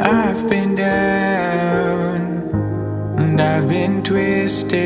I've been down and I've been twisted.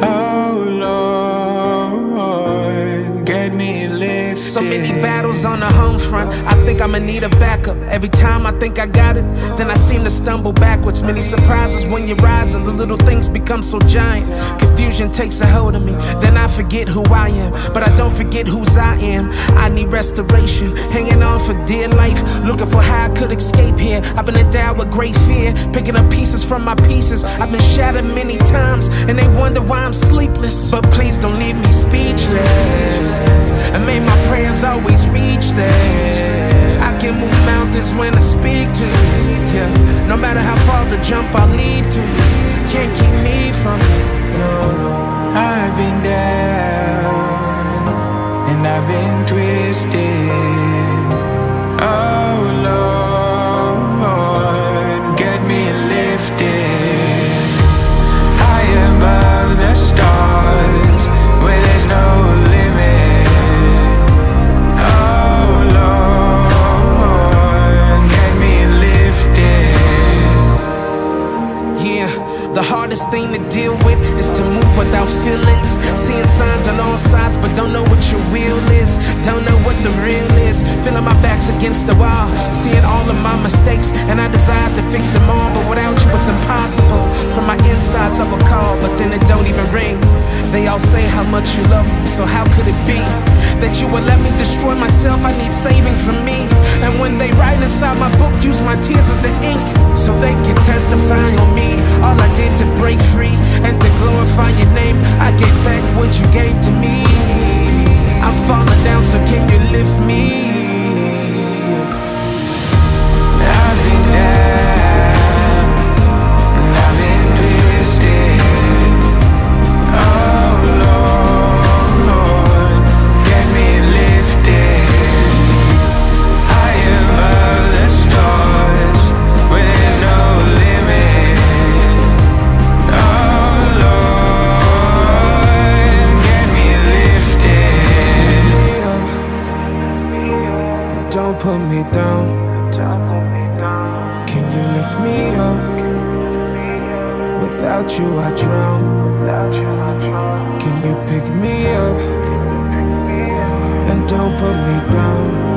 Oh Lord, get me lifted. So many battles on the home front, I think I'ma need a backup. Every time I think I got it, then I seem to stumble backwards. Many surprises when you're rising, the little things become so giant. Confusion takes a hold of me, then I forget who I am, but I don't forget whose I am. I need restoration, hanging on for dear life, looking for how I could escape here. I've been endowed with great fear, picking up pieces from my pieces. I've been shattered many times, and they wonder why I'm sleepless. But please don't leave me speechless, and may my prayers always reach there. I can move mountains when I speak to you, yeah. No matter how far the jump, I'll lead to you. Can't keep me from you, no, no. I've been down and I've been twisted. Oh Lord, get me lifted high above the stars, where there's no limit. The hardest thing to deal with is to move without feelings. Seeing signs on all sides, but don't know what your will is. Don't know what the real is. Feeling my back's against the wall, seeing all of my mistakes, and I desire to fix them all, but without you it's impossible. From my insides I will call, but then it don't even ring. They all say how much you love me, so how could it be that you would let me destroy myself? I need saving from me. And when they write inside my book, use my tears as the ink, so they can testify on me. All I did to break free and to glorify your name. I get back what you gave to me. I'm falling down, so can you lift me? I've been down and I've been twisted. Oh Lord, Lord, get me lifted high above the stars, where there's no limit. Don't put me down. Can you lift me up? Without you I drown. Can you pick me up? And don't put me down.